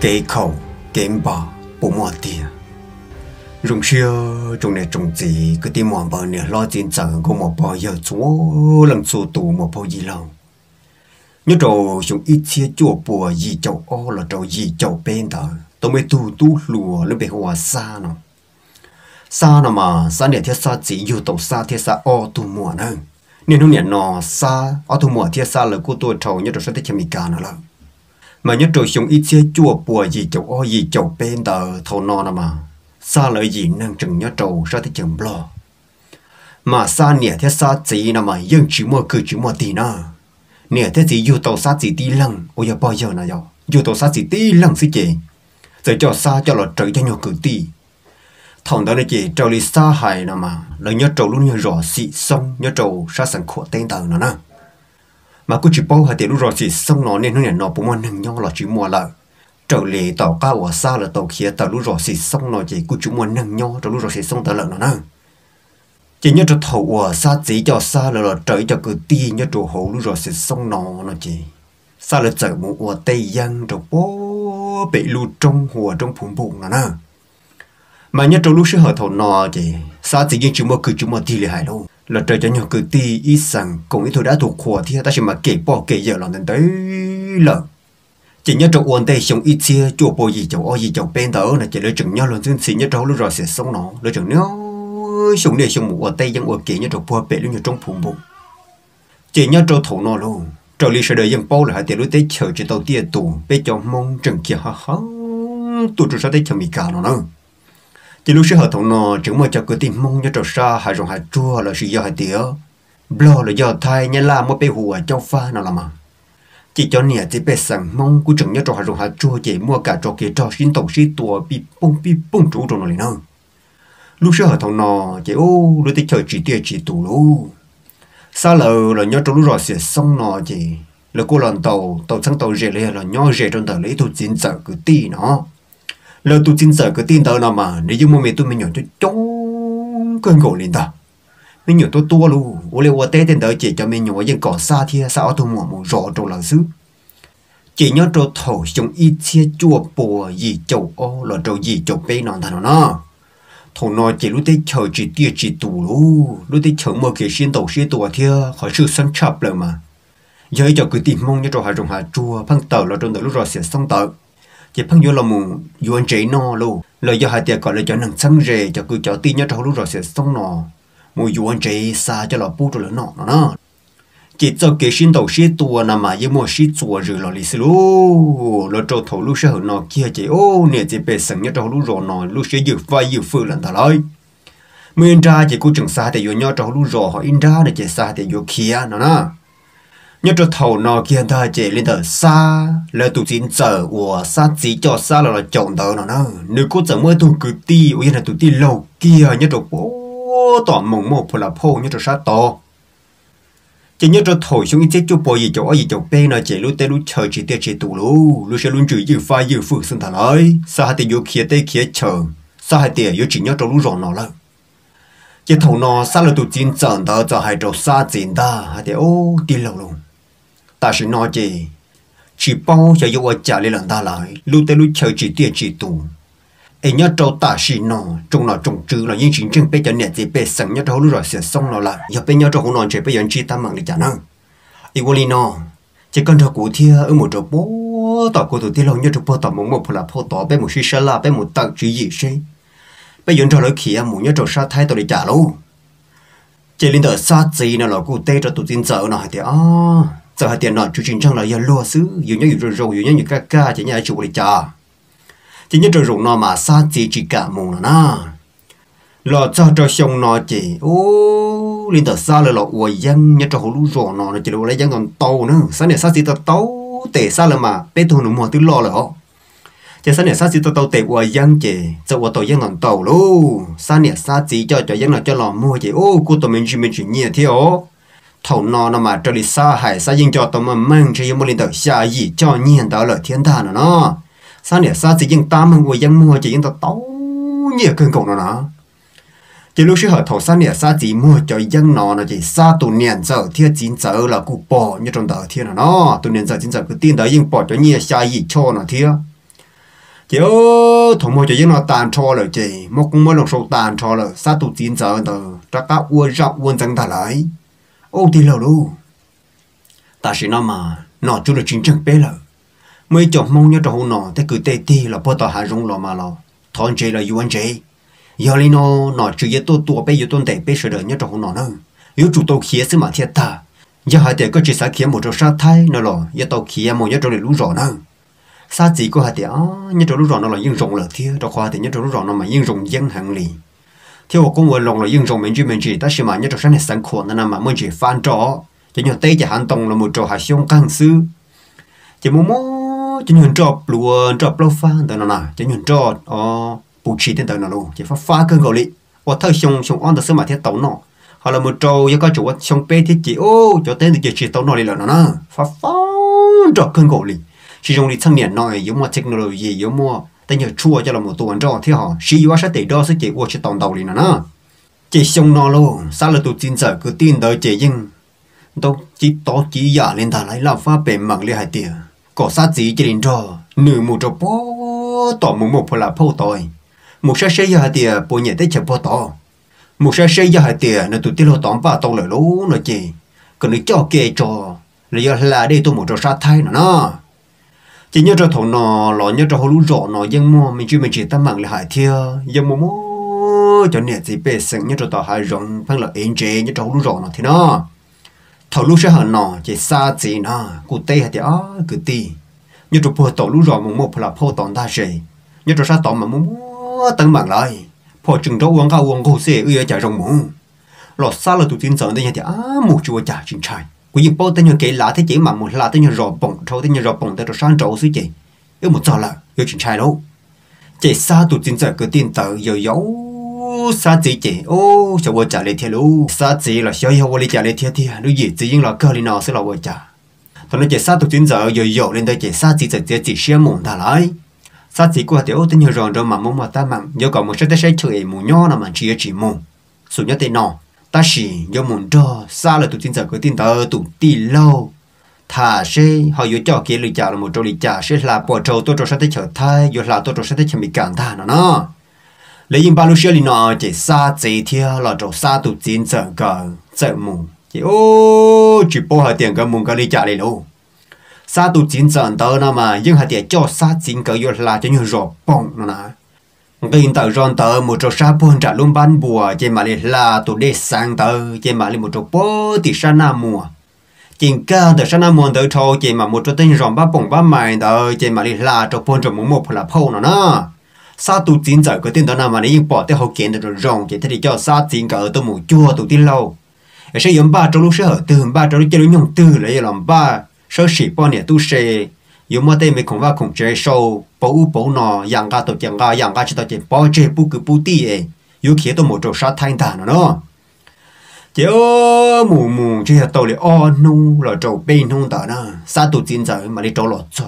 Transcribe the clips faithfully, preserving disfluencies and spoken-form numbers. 地球根本不满地。用手种那种子，个地满把那老金长个毛包要做，能做多毛包一浪。你做用一切脚步，一脚凹了，做一脚边的，都没土土路，那别话啥呢？啥呢嘛？啥那天啥子又到啥天啥凹土满呢？你弄点孬啥凹土满天啥了，过多潮，你做啥子吃米干了？ mà nhất rồi dùng ít xe chua bùa gì chậu o gì chậu bên tờ thầu non à mà xa lợi gì năng chừng nhất trầu ra thế chừng lo mà xa nẻ thế xa gì nà mà dân chỉ mua cứ chỉ mua tì nà nẻ thế gì yêu tàu xa gì tí lăng ôi bao giờ nà dạo yêu tàu xa gì tí lăng xí chị rồi cho xa cho lọ trời cho nhau cứ tì thằng đó này chị trầu đi xa hài nà mà lợi nhất trầu luôn như rõ xị xong nhất trầu ra sẵn khổ tên tờ nà nà mà cứ chỉ bao hạt tiền lúc rồi thì xong nó nên nó nhận nó bố mẹ nâng nhau là chỉ mua lại trở lại tàu cá ở xa là tàu kia tàu lúc rồi thì xong nó chỉ cứ chỉ mua nâng nhau rồi lúc rồi thì xong tàu lợn nó nè chỉ nhớ cho thầu ở xa chỉ cho xa là trời cho cứ ti nhớ chỗ hậu lúc rồi thì xong nó nó chỉ xa là trời một ở tây giang rồi bố bị lụt trong hồ trong phun bụng nó nè mà nhớ chỗ lúc xưa họ thầu nó chỉ xa chỉ chỉ mua cứ chỉ mua ti là hại luôn là trời cho nhau cử ti ít sẵn cũng ít thôi đã thuộc khóa thì ta chỉ mà kể bỏ kể giờ là nên tới lợn chỉ nhớ trâu uốn tay sống ít xia chùa bồi gì chậu o gì chậu bên tớ là chỉ lấy chừng nhau lần xuyên xì nhớ trâu lúc rồi sẽ sống nó lấy chừng nhau sống để sống một uốn tay vẫn uốn kể nhớ trâu bò bể luôn như trong phùng bụng chỉ nhớ trâu thổ nó luôn trâu lì sợ đời dân bao là hai tiền lối tới chờ chỉ tàu tia tù bé cho mong trần kia ha ha tụ trụ sao tới chờ mì cà nó nữa chỉ lúc xưa họ thằng nó chúng mới cho cái tim mông cho trâu xa hay dùng hạt chua là sự do hạt tía, bò là do thay nhá la mới bị hùa cho pha nào làm mà chỉ cho nè chỉ bị sẵn mông cứ chừng nhá trâu hay dùng hạt chua chỉ mua cả trâu kia trâu xin tổng xin tua bị bung bị bung trúng trâu nó liền hơn lúc xưa họ thằng nó chỉ ô đôi tay chơi chỉ tia chỉ tù luôn xa lờ là nhá trâu lúc rồi sẽ xong nó chỉ là cô lần tàu tàu sang tàu rẻ lẻ là nhá rẻ trong tàu lấy tụt chín giờ cứ ti nó lỡ tụi chính sở cái tin tờ nào mà nếu như mua mì tụi mình nhỏ cho chống cơn gỗ lên ta mình nhỏ to to luôn ô liu ô té tên tờ chỉ cho mình nhỏ dân cỏ xa thia sao tụi mỏ mù rọ trong làng xứ chỉ nhớ trâu thầu trong ít xe chua bùa gì chậu o là trâu gì chậu bê nọ thằng nó thằng nó chỉ lúc tới chờ chỉ tia chỉ tù luôn lúc tới chờ mơ kia xin tàu xin tù thia khỏi sự săn chập rồi mà giờ cho cứ tìm mong nhớ trâu hà trồng hà chua phăng tờ là trong tờ lúc rồi sẽ xong tờ chỉ phăng vô là mù vô chế no luôn lời do hai tiệc gọi là cho nàng săn rề cho cứ cháu tin nhớ trâu lúc rồi sẽ xong nọ mùi vô chế xa cho là bút rồi là nọ nó chỉ cho cái xin đầu xí tua nằm mà với mua xí tua rồi là lì xì luôn là trâu thầu lúc sẽ hở nọ kia chỉ ô nè chỉ bề sẵn nhớ trâu lúc rồi nọ lúc sẽ dự vai dự phơi lần thà lấy mình ra chỉ cứ chừng xa thì vô nhớ trâu lúc rồi họ in ra để chỉ xa thì vô kia nọ nọ nhớ cho thầu nó kia ta chỉ lên tờ xa là tụi chín giờ của xa chỉ cho xa là chồng tờ nó nè nếu cô chẳng mới tụi cứ ti uy là tụi ti lâu kia nhớ cho bố tỏ mộng một là phô nhớ cho sát to chỉ nhớ cho thầu xuống ít chết cho bò gì chỗ gì chỗ bên là chỉ lúc tới lúc chờ chỉ tiếc chỉ tụ lú lúc sẽ luôn chửi dữ pha dữ phượng sinh thằng ấy xa thì vô kia tới kia chờ xa hai tiền vô chỉ nhớ cho lú ròn nó lắm chỉ thầu nó xa là tụi chín giờ tờ cho hai trâu xa chín ta hai tiền ô ti lâu luôn ta sẽ nói gì chỉ bao giờ yêu trả lại lần ta lại lúc tới lúc chơi chỉ tiền chỉ tù anh nhớ trâu ta sẽ nói trong nó trồng trừ là những chuyện trên bây giờ nè thì bây giờ nhớ trâu lúc rồi sẽ xong nó lại giờ bây nhớ trâu không nói chuyện bây giờ chỉ ta mang để trả năng anh quên đi nó chỉ cần trâu cũ thia ở một trâu bố tao cũ tụi thia lâu nhớ trâu bố tao muốn một là phô tỏ bé một xí xả la bé một tặng chữ gì xí bây giờ trâu lỡ kia muốn nhớ trâu sa thái tao để trả luôn chỉ linh tờ sa gì nào là cũ tê cho tụi tin sợ nó thì à giờ hai tiền nọ chủ trình trang là giờ lo xứ giờ nhớ rồi rồi giờ nhớ những ca ca chỉ nhớ chủ đi cha chỉ nhớ rồi rồi nọ mà xa chỉ chỉ cả mù nọ na lo cho cho xong nọ chỉ ô lên tờ xa là lo uầy dân nhớ cho hồ lú rồi nọ chỉ lo lấy dân còn tàu nữa sáng nay xa chỉ tàu tàu tệ xa là mà bé thôn nó mua thứ lo là họ chỉ sáng nay xa chỉ tàu tàu tệ uầy dân chỉ giờ uầy tàu dân còn tàu luôn sáng nay xa chỉ cho cho dân là cho lo mua chỉ ô cô tụi mình chỉ mình chỉ nhẹ thế ó thầu nó nó mà trở lại xa hải xa dân cho tao mà mang cho một lần đầu xa gì cho nhiên tao lợi thiên đàng nó xa nè xa chỉ dân ta mang người dân mua chỉ dân tao tấu nhiều cơn cồn nó nó chỉ lúc xưa họ thầu xa nè xa chỉ mua cho dân nó nó chỉ xa tụ niên giờ thiên chín giờ là cụ bỏ như trong tờ thiên nó nó tụ niên giờ chín giờ cứ tin tới dân bỏ cho nhiều xa gì cho nó thiên kiểu thằng mồi chơi nó tàn cho rồi chị mốc cũng mới lòng sâu tàn cho rồi sát tụ chín giờ rồi chắc các uốn rộng uốn răng thả lại ô thì lâu luôn ta chỉ nói mà nó chưa được chính chẳng bé rồi mới chọn mong nhớ trâu nó thế cứ tê tê là bắt đầu hạ rung lò mà lò thon chị là yêu anh chị giờ này nó nó chỉ biết tôi tôi bây giờ tôi để bây giờ nhớ trâu nó nữa yếu chủ tôi khía xí mà thiệt ta giờ hai để có chỉ sát khía một trâu sát thay nó lò giờ tôi khía một nhớ trâu để lú rõ nữa sao chỉ có hai tiếng nhớ trâu lú rõ nó là yên rộng lợt thiệt trâu khoa thì nhớ trâu lú rõ nó mà yên rộng dân hàng lì theo một công việc lòng là yên rộng mình chỉ mình chỉ ta xem mà nhớ trâu sáng này sáng khổ nên mà mình chỉ phản trò chỉ nhớ tây chỉ hàng tông là một trâu hải xiong căng sư chỉ muốn muốn chỉ nhớ trâu luôn trâu lâu pha từ nào chỉ nhớ trâu oh bù chỉ từ từ nào luôn chỉ phát pha cơn gạo lì và thâu xiong xiong on từ xưa mà thiệt tẩu nọ họ là một trâu với các chủ xiong pe thiết chỉ ô cho tên thì chỉ tẩu nọ lì là nó phát pha trâu cơn gạo lì sử dụng lịch sang miền nội giống mua technology giống mua tên nhờ chua cho là một tuần trâu thế họ sử dụng sách để đo sức chỉ của chỉ tòng đầu lì là nó chỉ xiong nọ luôn sao là tụi tin sợ cứ tin tới chỉ nhưng tôi chỉ tỏ chỉ giả lên thà lấy làm pha bể mảng lên hai tiệt có sát gì chỉ đến cho nửa một trâu bó tỏ một một là phô tòi một sát xây hai tiệt bồi nhẹ tới chập bó tỏ một sát xây hai tiệt nó tụt tiệt lo tóm và tông lại lú nó chỉ còn được cho kê cho là giờ là đây tôi một trâu sát thay nữa nó chỉ nhớ trâu thầu nò lò nhớ trâu lú rọ nò dân mua mình chỉ mình chỉ tâm mảng lên hai tiệt dân mua mua cho nhẹ gì bể sừng nhớ trâu tỏ hai rồng phăng là yên chế nhớ trâu lú rọ nó thì nó thầu lúc sẽ hận nọ chỉ xa gì nọ cụ tê hay thì ó cứ tì như trụ phơi tổ lúc rồi một một là phơi tòn ta gì như trụ sát tổ mà muốn tấn bằng lại phơi chừng đâu uống cao uống khô xê ư chả rồng mũ lọt xa là tụi tin sợ đây hay thì á một chùa chả chính trai quý vị bao tên như cái lá thế chỉ mà một lá tên như rò bồng trâu tên như rò bồng tên trụ sáng trâu xứ chị ư một giờ là ư chính trai đâu chỉ xa tụi tin sợ cứ tin sợ giờ giấu sát gì chị ô cho vợ trả lại thiệt luôn sát gì là cho vợ lấy trả lại thiệt thiệt đứa gì chỉ riêng là cơ lên nó sẽ là vợ trả thôi nói chị sát tụi chín giờ rồi dội lên đây chị sát gì giờ chị xem mồm thả lại sát gì qua tiểu tên nhiều rồi rồi mà mồm mà ta mặn do còn một số tay sai chửi mồm nhó là mà chỉ chỉ mồm số nhớ tên nọ ta chỉ do mồm cho xa là tụi chín giờ cứ tin tờ tụi tì lâu thả xe họ dội cho kia lấy trả là một trâu lấy trả sẽ là bỏ trâu tôi trâu sẽ tới chở thay dội là tôi trâu sẽ tới chở bị cản thả nó nó lấy những ba lô xe nó chỉ xa chỉ theo là chỗ xa tụt chín giờ cả giờ mùng chỉ ô chỉ bỏ hai tiền cả mùng cả đi trả lại luôn xa tụt chín giờ tới nó mà nhưng hai tiền cho xa chín cả giờ là cho nhiều rộp bông nó nè cái hiện tại ròn tới một chỗ xa buồn trả luôn bán bùa chỉ mà là tụt để sang tới chỉ mà là một chỗ bố thì xa nam mùa chỉ cả từ xa nam mùa tới thôi chỉ mà một chỗ tên ròn ba bông ba mày tới chỉ mà là chỗ buồn chỗ mùng một là phô nó nè sa tụt chín giờ cái tên đó nào mà nãy bỏ tới hậu kiện rồi ròng chỉ thấy cho sa chín cỡ tôi mù chua tụt tin lâu sẽ giống ba trong lúc sẽ ở từ ba trong lúc chơi lúc nhung từ lấy làm ba sơ sỉ bao nhiêu tu sê giống mà tên mình không va không chơi sâu bố bố nọ giang ga tụt giang ga giang ga chỉ tao chỉ bỏ chơi bu cứ bu ti ấy yếu khí tôi một trâu sát thanh thản nó chỉ ơ mù mù chỉ là tôi là o nu là trâu bên không tao nó sa tụt chín giờ mà đi trâu lọt cho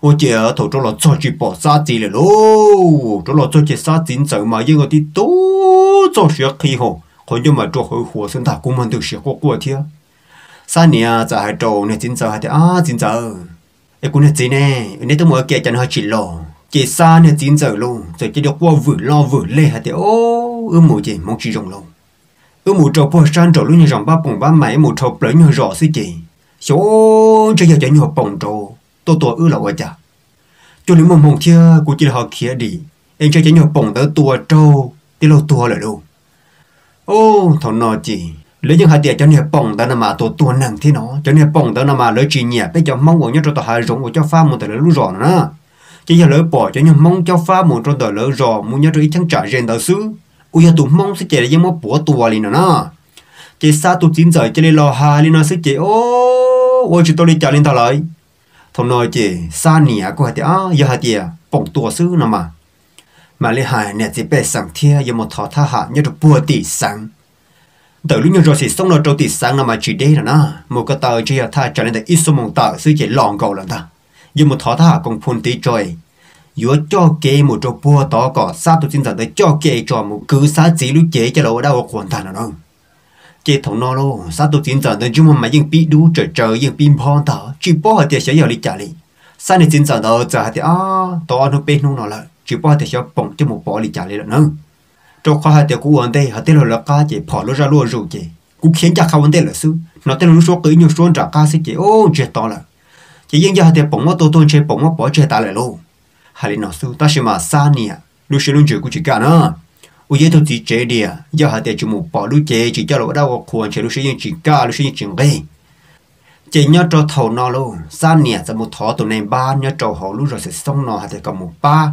ô chị ở thổ trâu lọt cho chị bỏ sát gì rồi lô trâu lọt cho chị sát chín giờ mà nhưng ở tí tố cho sửa khí hậu còn nhưng mà trâu hơi khổ sinh thảo cũng mình được sửa qua qua thế sát nè giờ hai trâu này chín giờ hai thì à chín giờ em cũng là gì nè nếu tôi mới kia chẳng hơi chỉ lò chị sát này chín giờ luôn rồi chị được qua vừa lo vừa lê hai thì ô ư mù chị mong chị rồng luôn ư mù trâu bỏ san trâu luôn như rồng ba bồng ba mày mù trâu lấy như rọ suy chị số chơi giờ chơi như bồng trâu tôi tôi ư là vợ chồng cho nên mồm mồm kia cô chỉ là họ kia đi em chơi chơi nhậu bồng tới tua trâu tí lâu tua lại đâu ô thầu nọ chị lấy những hạt tiền cho nhậu bồng tới nằm mà tua tua nặng thế nó cho nhậu bồng tới nằm mà lấy chị nhẹ bây giờ mong muốn nhớ cho tao hai rồng của cho pha một tờ lấy lú rò nữa chỉ giờ lấy bỏ cho nhậu mong cho pha một trong tờ lấy rò muốn nhớ cho ít thằng trả rèn tờ xứ ui giờ tụi mong sẽ chạy những món búa tua liền nữa chị xa tụi chín giờ chơi lò hà liền nó sẽ chạy ô ôi chị tôi đi trả liền tao lại hôm nay chị xa nè cô hạt thì à giờ hạt thì bỏng tua xứ nè mà mà lấy hạt nè chị bé sáng thia giờ một thọ tha hạt nhớ được bùa tỷ sáng từ lúc nhớ rồi chị xong rồi trâu tỷ sáng nè mà chị đây là na một cái tờ chị hạt tha trở nên từ ít số mồng tờ xứ chị lòn cầu lần ta giờ một thọ tha hạt còn phun tí trời giữa cho kê một trâu bùa to cỏ sát tôi xin rằng tới cho kê cho một cứ sát chỉ lúc chế cho đâu đâu còn thằng nào đâu chị thằng nó luôn sát tụt chín giờ tới chúng mà mà vẫn bị đu trời trời vẫn pin phong thở chỉ bỏ ở tiệc sẽ vào đi trả đi sáng nay chính giờ đó giờ thì à to nó bên nó nó là chỉ bao thì cho bông cho một bỏ đi trả lại nữa cho khoa thì cũng vấn đề họ tên là cá chỉ bỏ lối ra lối rồi chỉ cũng khiến cho không vấn đề là xứ nó tên là số tới nhiều số trả cá sẽ chỉ ô chuyện to là chỉ riêng giờ thì bông nó tôi tôi chơi bông nó bỏ chơi ta lại luôn hay là nó xứ ta xem mà sáng nè lúc xưa luôn chơi cũng chỉ cả nữa u giờ tôi chỉ chơi đi à giờ họ thì chỉ một bỏ lối chơi chỉ cho nó đâu còn chơi lúc xưa chỉ cả lúc xưa chỉ cái chỉ nhớ cho thầu nó luôn, xa nè sẽ một thọ tụ này ba nhớ cho họ lúc rồi sẽ xong nó hay còn một ba,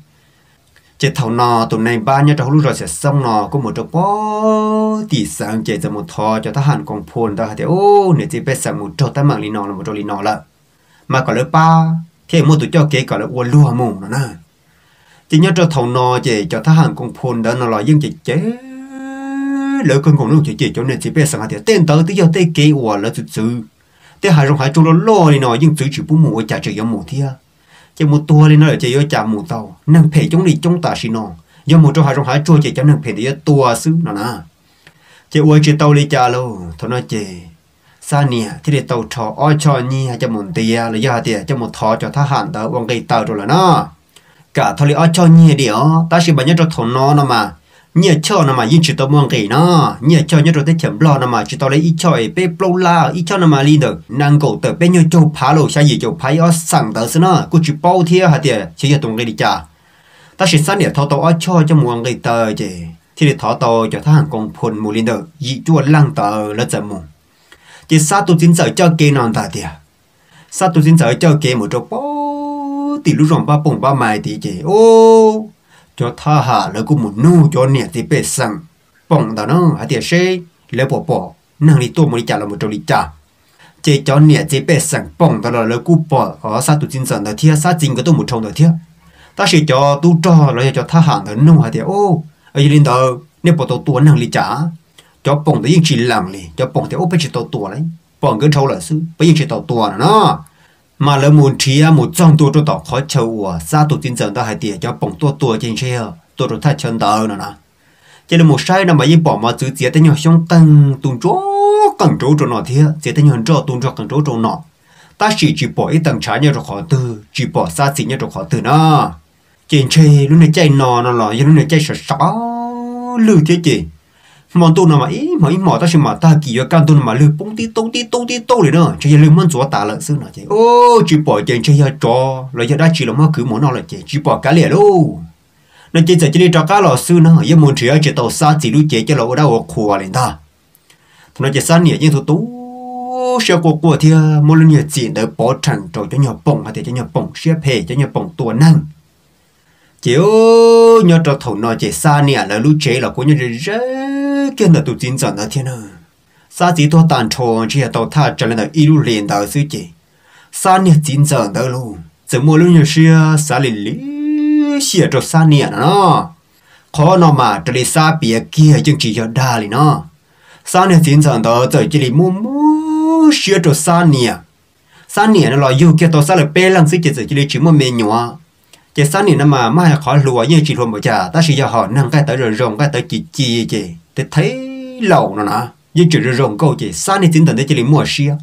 Chế thầu nọ tụi này ba nhớ trong lúc rồi sẽ xong nọ có một chỗ bó thì sáng chế ra một thò cho ta hẳn còn phồn ta thì ô nè chế bé sáng một chỗ ta mạng lì nọ là một chỗ lì nọ là mà có lớp ba thì một tụi cho kế có lớp uốn lùa mù nữa nè chỉ nhớ cho thầu nọ chế cho ta hẳn còn phồn đó nó là dân chế chế lỡ con còn lúc chế chế cho nè chế bé sáng thì tên tớ tí do tê kế uốn là thực sự thế hai rồng hai chỗ nó lo lì nọ nhưng chữ chữ bú mù chả chữ giống mù thia chỉ một tua lên nó là chỉ do chả một tàu năng phê chống đi chống tà xì nòng do một trong hai trong hai trôi chỉ cho năng phê thì do tua xứ nó nè chỉ uôi chỉ tàu đi chả lâu thôi nó chỉ xa nè thì để tàu thò o cho nhi hay cho một tia là do tia cho một thò cho thà hẳn tàu bằng cây tàu rồi là nó cả thôi o cho nhi đi ó ta chỉ bán nhất cho thầu nó nó mà nhẹ cho nó mà yên chỉ tàu bằng cây nó nhẹ cho nhất rồi tới chấm lo nó mà chỉ tàu lấy ít cho ấy bé bông la ít cho nó mà đi được năng cổ tới bé nhiều châu phá lầu xa gì châu phá ó sẵn tới xí nó cứ chỉ bao thia hả tiệt chỉ là tuồng cây đi chả ta chỉ sáng để tháo tàu ó cho cho muồng cây tờ chỉ thì để tháo tàu cho thằng con phun mù lên được dị chuột lăng tờ là chậm mù chỉ sát tụi chính sở cho kia non ta tiệt sát tụi chính sở cho kia một chỗ bao tỷ lũ rồng ba bông ba mày thì chỉ ô cho tha hà lấy cũng một nô cho nè thì bê sằng bỏng đó nó hả tiệt xe lấy bỏ bỏ năng đi tua một đi trả là một trâu đi trả chế cho nè thì bê sằng bỏng đó là lấy cũng bỏ ở sát tụi chính sản đó thia sát chính cái tôi một trong đó thia ta sẽ cho tu cho lấy cho tha hà đó nô hả tiệt ô ở dưới đó nếu bỏ tàu tua năng đi trả cho bỏng đó yên chỉ làm liền cho bỏng thì ô bây giờ tàu tua đấy bỏng cái trâu là xứ bây giờ chỉ tàu tua là nó mà lỡ muốn chia một trong tôi cho tao khó chịu à, sao tôi tin rằng tao hay tiệt cho bỏng tôi tôi trên xe, tôi được thay chân tao nữa nè, chỉ là một sai là mà yên bỏ mà chữ giết tới nhau xong cần tuôn chỗ cần chỗ chỗ nọ thế, giết tới nhau chỗ tuôn chỗ cần chỗ chỗ nọ, ta chỉ chỉ bỏ ít tầng trái nhau rồi khó từ, chỉ bỏ xa xỉ nhau rồi khó từ nọ, trên xe lúc này chạy nọ nọ là, lúc này chạy sợ sợ, lười thế chị, mòn tôi nọ mà ý mà ý mỏ ta xem mà ta kỳ vào căn tôi nọ mà lười bung tí tung tí tung tí tung đấy nọ, chỉ là lười muốn chúa ta lợn xương nọ chị, ô chỉ bỏ chuyện chơi ra trò, rồi giờ đã chỉ là mắc cứ muốn nọ là chị, chỉ bỏ cá lẻ luôn, nên chỉ giờ chỉ đi trò cá lò xương nọ, giờ muốn chơi chỉ tàu xa chỉ lú chế cho lò đau khổ liền ta, thằng nó chỉ xa nhẹ nhưng thằng tú sẽ qua qua thì một lần nhẹ chỉ để bỏ trần trò cho nhỏ bỏng hay thì cho nhỏ bỏng xếp hè cho nhỏ bỏng tua năng. Chị ơi, nhớ cho thầu nó chị xa nè là lũ chế là của nhớ rất kiên là tụi chính dẫn nó thiên hơn. Xa chỉ tôi tàn trồn chỉ là tàu thả trở lên là y lũ liền đó sư chị. Xa nè chính dẫn đó luôn. Giờ mua lũ nhớ xưa xa lì lý xìa cho xa nè nó. Khó nó mà trở lên xa bìa kia nhưng chỉ cho đà lì nó. Xa nè chính dẫn đó giờ chỉ lì mua mua xìa cho xa nè. Xa nè nó là dù kia tàu xa là bê lăng sư chị giờ chỉ lì chỉ mua mê nhỏ. Chị sáng này nó mà mai là khó lùa như chị luôn bảo chả ta chỉ cho họ nâng cái tới rồi rồng cái tới chị chị chị thì thấy lầu nó nè như chị rồi rồng câu chị sáng này chính tận tới chị liền mua xia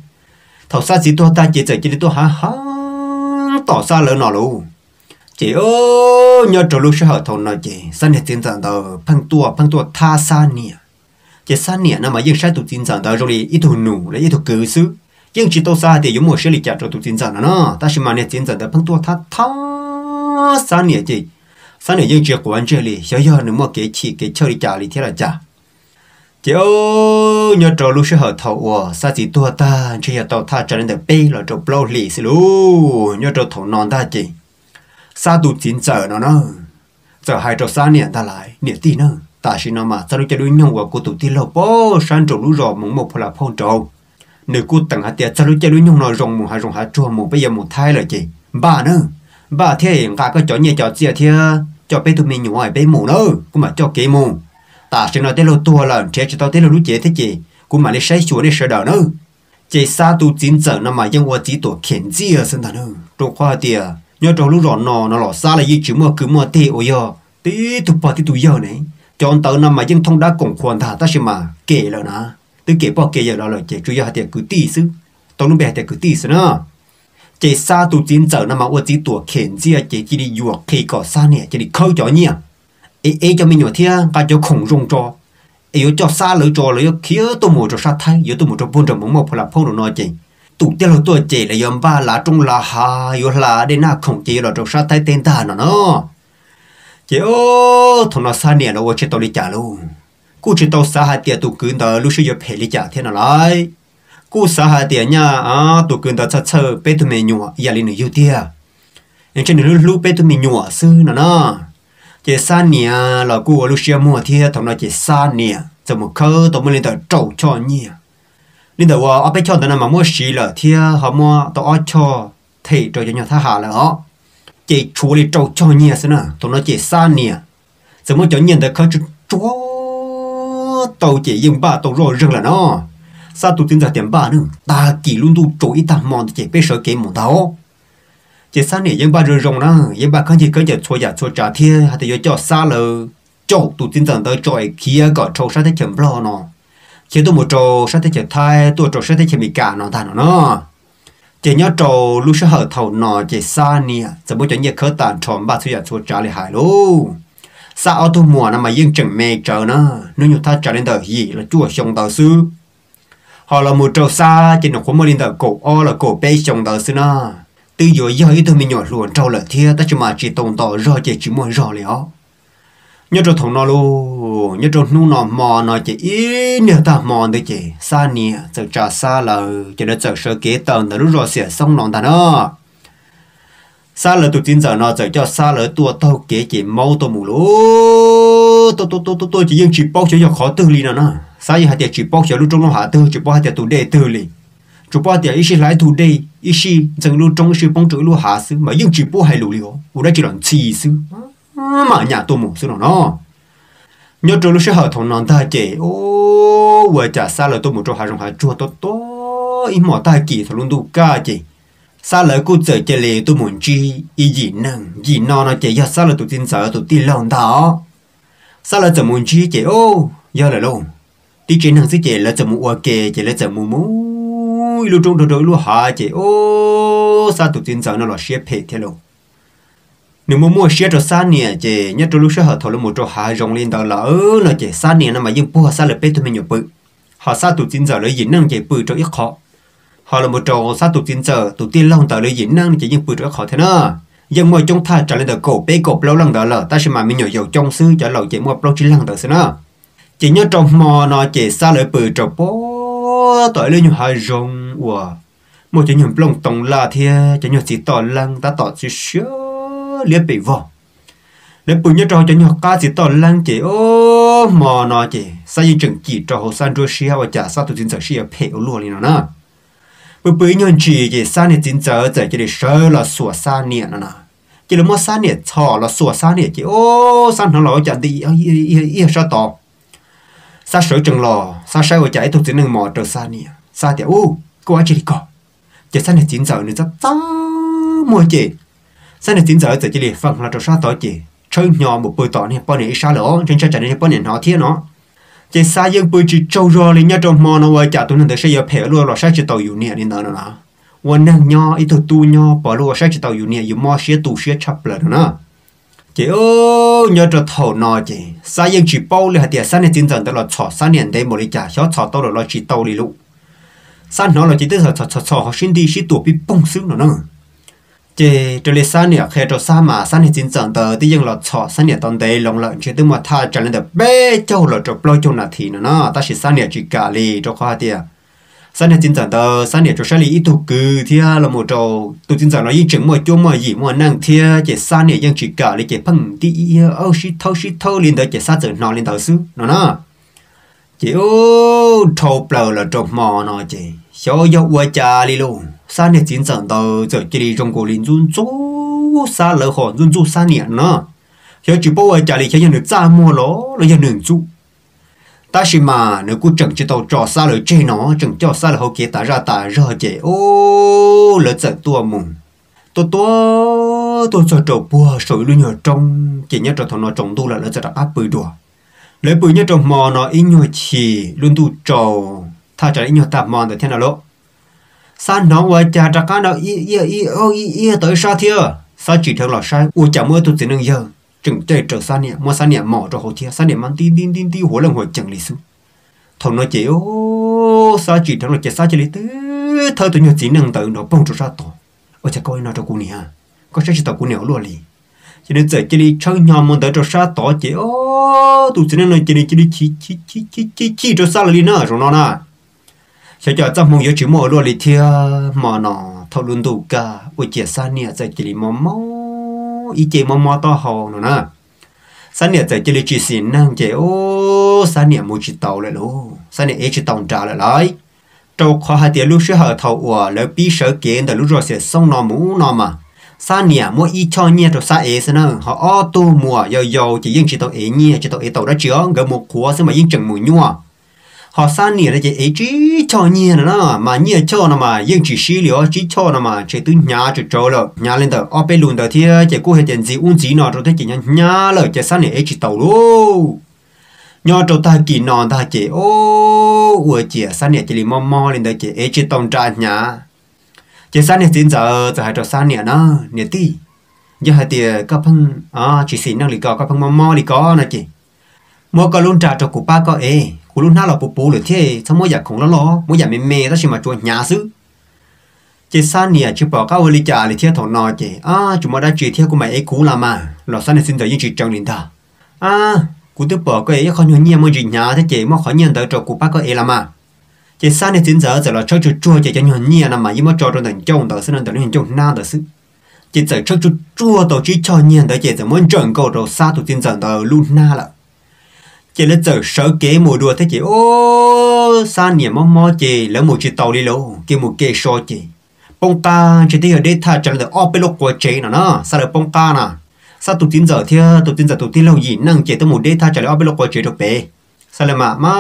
thầu sáng chị tôi ta chị giờ chị tôi há há tỏ xa lỡ nọ luôn chị ơi nhớ trộn lúc sẽ hỏi thầu nọ chị sáng này chính tận tới phăng tua phăng tua tha xa nè chị sáng này nó mà riêng sáng tụi chính tận tới rồi đi ít thù nụ lấy ít thù cử xứ riêng chị tôi xa thì giống mua xia lì chả rồi tụi chính tận nó ta chỉ mà này chính tận tới phăng tua tha tha sáng nè chị sáng nè dân chơi của anh chơi lì xéo giờ nữa mà kể chị kể chơi đi chả lì thế là chả chị ơi nhớ trò lúc sẽ hở thầu à sao chị tua ta chơi giờ tàu ta trở nên được bê là trò blau lì xí lú nhớ trò thầu non ta chị sao tụt chín giờ nó nó giờ hai trò sáng nè ta lại nè tí nữa ta xin nó mà sao lúc chơi đuôi nhau của cô tụt tí lâu bố sáng trò lú rò mùng một là phong trò nửa cô tặng hạt tiền sao lúc chơi đuôi nhau nói rồng mùng hai rồng hai trò mùng bây giờ một thay là chị ba nữa bà thế hiện cả cái chỗ nhà chỗ kia thì cho bé tụi mình nhủ hỏi bé mù nữa cũng mà cho kế mù ta chừng nào tới lâu tua là trẻ cho tao tới lâu lũ trẻ thế chị cũng mà đi say chùa đi sờ đầu nữa chị xa tu chín giờ năm mà dân qua chỉ tổ kiện gì ở sân thằng nữa trong khoa tiề nhớ trong lũ rọn nò nó lọ xa là gì chứ mà cứ mà tê ôi giờ tí tụp bò tí tụi giờ này chọn tới năm mà dân thông đã củng quan thả ta xem mà kể là nà tới kể bao kể giờ là lời chị chú giờ tiề cứ tì xứ tao lúc bé tiề cứ tì xứ nữa chị xa tu chín giờ năm mà qua chỉ tổ kiện gì à chị chỉ đi du khi cỏ xa nè chị đi khơi chó nhỉ ấy cho mình nhỏ thia cả cho khủng rung cho ấy cho xa lưỡi cho lưỡi khía tôi mua cho sát thái yếu tôi mua cho buôn cho mông mọc là phong độ nói chị tụt tiêu là tôi chị là yếm ba lá trung là hà yếu là đến na khủng chị là cho sát thái tên ta nó nó chị ô thằng nó xa nè nó vô chơi tàu đi trả luôn cú chơi tàu xa hai tiệt tụt cứ đợi lúc xưa phải đi trả thế nào lại cú xa hai tiệt nha à tụt cứ đợi sát sơ bé tụi mình nhụa giờ lên nhiều tiệt anh chơi nửa lúc bé tụi mình nhụa xưa nó nó chị xa nè là cô ở Lucia mua thia thằng nó chị xa nè giờ một khâu tao mới lên tờ trâu cho nhỉ nên tờ ở bên cho tao nằm mà mua xì là thia họ mua tao ở cho thì rồi cho nhà thà hà là họ chị chú đi trâu cho nhỉ xí nè thằng nó chị xa nè giờ mới cho nhận tờ khâu chúa tao chị dùng ba tao rồi rừng là nó sao tụi tin ra tiền ba nữa ta kỳ luôn tụi trội ta mòn chị biết sợ kỹ một tao chị sáng nay dân ba rơi rồng đó dân ba không chỉ có giờ xôi giả xôi trả thiên hay là cho xa lờ chỗ tụi tin rằng tới trời kia gọi trâu sát thế chấm lo nó chỉ tôi một trâu sát thế chấm thai tôi trâu sát thế chấm bị cả nó thằng nó chỉ nhớ trâu lúc sáng hở thầu nó chỉ xa nè giờ bố cho nhớ khởi tàn tròn ba xôi giả xôi trả lại hại luôn xa ở thôn mùa năm mà dân chẳng mê chờ nó nếu như ta trả lên đời gì là chùa sông tàu sư họ là một trâu xa chỉ nó cũng mới lên đời cổ o là cổ bê sông tàu sư nó từ giờ giờ tôi mình nhỏ luồn trâu là thia ta chỉ mà chỉ tồn tại rồi chỉ chỉ muốn rồi liền nhớ trâu thằng nó luôn nhớ trâu nu nó mò nó chỉ ít nữa ta mò thôi chỉ xa nè giờ trả xa là chỉ để giờ sơ kế tần là lúc rồi sẽ xong nó ta đó xa là tụi tin giờ nó giờ cho xa là tua tao kế chỉ mau tao mù lú tôi tôi tôi tôi tôi chỉ riêng chỉ bóc cho khó tư li nữa nè xa như hai tiệt chỉ bóc cho lúc trong nó hạ tư chỉ bóc hai tiệt tụi đệ tư li chúng ta thì ít khi lái thuyền đi, ít khi dừng luôn trong sự phong trào luôn hạ xuống mà những chỉ bố hay lùi liều, u đã chỉ làm chi xuống, mà nhà tôi mổ xuống nó, nhớ trong lúc sẽ hợp thằng non ta chạy, ô, vừa trả xa lời tôi mổ cho hạ rồng hạ chua to to, im mỏ ta kỳ thằng luôn đủ cả chạy, xa lời cô chạy chạy lề tôi muốn chi, ý gì năng, gì non nó chạy ra xa lời tôi tin sợ tôi tin lòng đó, xa lời tôi muốn chi chạy ô, giờ là luôn, đi trên hàng sẽ chạy là tôi muốn qua kề chạy là tôi muốn muốn lúc trong đời lúc hạ chị ô sao tụi tin rằng nó là xếp hệ thế luôn nếu mà mua xếp cho xa nè chị nhất trong lúc sẽ hợp thầu là một chỗ hạ rồng lên đó là ớ là chị xa nè nó mà dân bùa xa là bé tụi mình nhiều bự họ xa tụi tin rằng lấy dính năng chị bự cho ít khó họ là một chỗ xa tụi tin rằng tụi tin long tờ lấy dính năng chị dân bự cho ít khó thế nè dân mua trong thà trở lên tờ cổ bé cổ lâu lần đó là ta sẽ mà mình nhỏ dầu trong xứ trả lậu chị mua lâu chín lần đó xứ nè chị nhớ trong mò nó chị xa lấy bự cho bố tới lên nhiều hai rồng của một trong những lồng tòng là thì cho nhiều chỉ tỏ lăng ta tỏ chỉ xíu liếc bị vò liếc bự nhất cho cho nhiều cá chỉ tỏ lăng chỉ ô mò nó chỉ sao như chừng chỉ cho hồ san rô xia và trả sao tụi chính sở xia phe ở luôn đi nó nè bự bự nhiều chỉ chỉ sao này chính sở chỉ để sơ là sủa sa nè nó nè chỉ là mua sa nè thọ là sủa sa nè chỉ ô san thằng lão chả đi ở ở ở sao tỏ sa sửa chừng lò sa sai của chạy tụt chỉ nâng mò trở sa nè sa tiểu u cô ấy chỉ đi cò chạy sa này chín giờ nữa rất tao mua chị sa này chín giờ giờ chỉ đi phần là trở sa tỏi chị chơi nhỏ một bữa tỏ này bao này sa lỗ trên sa chạy này bao này họ thiên nó chạy sa dân bữa chỉ trâu rò lên nhá trong mò nó vơi chạy tụi nó tới xây giờ phe luôn rồi sa chỉ tàu nè đi nữa nữa quên năng nhò ít tụt tu nhò bỏ luôn sa chỉ tàu nè dùng mò xé tù xé chập lại nữa chị ơi nhớ cho thầu nọ chị sa yên chỉ bao là tiền sa này chính rằng đó là chọ sa nền đây một lý trả cho chọ tao là chỉ tao đi lụ sa nó là chỉ tới chọ chọ chọ học sinh đi sĩ tuổi bị bung sướng nữa chị cho lý sa này khi cho sa mà sa này chính rằng đó thì dân là chọ sa nền toàn đây lòng lợn chỉ tới mà tha trả lên được bé châu là cho bao châu là thì nữa ta chỉ sa nền chỉ cả lì cho khoa tiền sa này chính rằng đó sa nền cho sa lì ít tuổi cứ thì là một trâu tôi chính rằng nó yên chừng mọi chỗ mọi gì mọi năng thì chỉ sa nền dân chỉ cả lấy chỉ phẳng đi ô xí thâu xí thâu lên tới chỉ sa giờ nó lên tới xứ nó nè chỉ ô trâu bờ là trâu mò nó chỉ xóa dọc qua trà đi luôn sa nền chính rằng đó giờ chỉ đi trong cổ liền run rú sa lỡ hòn run rú sa nền nó xóa chỉ bao qua trà đi xóa dân được ra mua lỗ rồi dân được rú ta chỉ mà nếu cứ chẳng chỉ tàu trò xa lời chơi nó chẳng cho xa là hậu kia ta ra ta ra chơi ô lỡ sợ tua mùng tua tua tua sợ trầu bùa sôi luôn nhờ trong chỉ nhớ trò thằng nó trồng tu là lỡ sợ đã áp bưởi đùa lấy bưởi nhớ trồng mò nó ít nhồi chỉ luôn tu trầu tha trả ít nhồi tạp mòn để thế nào lỗ san nó ngoài trà trà cá nó y y y ô y y tới xa thia xa chỉ thường là sai u chả mưa tu chỉ nương giờ chừng chơi trở xa nè mua xa nè mỏ cho hồ thia xa nè mang tin tin tin tin hối lần hồi chẳng lý sự thằng nó chỉ ô xa chỉ thằng nó chỉ xa chỉ lý tứ thơ tụi nhau chỉ năng tự nó bông cho ra tổ ôi cha coi nó cho cô nè có sẽ chỉ tao cô nè luôn lì cho nên giờ chỉ đi chơi nhau muốn tới cho xa tổ chỉ ô tụi chỉ năng nó chỉ đi chỉ đi chỉ chỉ chỉ chỉ chỉ chỉ cho xa lì nữa rồi nó nè sẽ cho trăm mông yếu chỉ mỏ luôn lì thia mỏ nó thâu luôn đủ cả ôi chỉ xa nè giờ chỉ đi mò mò ý chế mò mò to hồ nữa nè sáng nay tại chơi chỉ xin năng chế ô sáng nay mua chỉ tàu lại luôn sáng nay ấy chỉ tàu trả lại lại trâu khó hai tiếng lúc sửa hở thầu ủa lấy bí sở kiến từ lúc rồi sẽ xong nó mũ nó mà sáng nay mua ít cho nhẹ rồi sáng ấy xem họ ô tô mua dầu dầu chỉ riêng chỉ tàu ấy nhẹ chỉ tàu ấy tàu đã chứa gần một khóa xem mà riêng chừng mùi nhua họ sáng nay là chỉ ấy chỉ cho nhẹ nữa mà nhẹ cho nó mà riêng chỉ xí liệu chỉ cho nó mà chỉ từ nhà chỉ trâu rồi nhà lên tờ ở bên luôn tờ thì chỉ cố hết tiền gì uống gì nọ rồi thế chỉ nhà nhà rồi chỉ sáng nay ấy chỉ tàu luôn nhà trâu ta kỳ nọ ta chỉ ô ủa chỉ sáng nay chỉ đi mò mò lên tờ chỉ ấy chỉ tông trà nhà chỉ sáng nay chín giờ giờ hai trâu sáng nay nó nè tí giờ hai tiền các phăng à chỉ xí năng lì có các phăng mò mò lì có nè chị mua cái luôn trà trâu của ba có ê luôn nãy là bố bố rồi thế, xong mỗi giờ không lo lo, mỗi giờ mẹ mẹ ta chỉ mà cho nhà xứ, chị san nè chị bảo các vợ chồng rồi thế thằng nọ chị, à chúng mà đã chị thế của mày ấy cũ là mà, lọ san này xin tới những chị chồng liền ta, à, cụ tôi bảo cái ấy không nhớ nhà mới gì nhà thế chị, mà khỏi nhận tới trò cụ bác cái ấy là mà, chị san này xin giờ giờ là chơi chơi chua chị chẳng nhớ nhà nằm mà, nhưng mà trò trong thành chồng tới xin tới những chồng na tới xứ, chị giờ chơi chơi chua tới chỉ cho nhận tới chị giờ muốn chồng cầu rồi xa tụi xin giờ tới luôn na là chị lấy giờ sở kế mùa đùa thế chị ô xa nhẹ mò mò chị lấy một chiếc tàu đi lỗ kia một kê so chị bông ta chị thấy ở đây thà chẳng được óp bên lỗ của chị nào nó sao được bông ta nè sao tụt tin giờ thia tụt tin giờ tụt tin lâu gì năng chị tới một đây thà chẳng được óp bên lỗ của chị được bé sao lại mà mà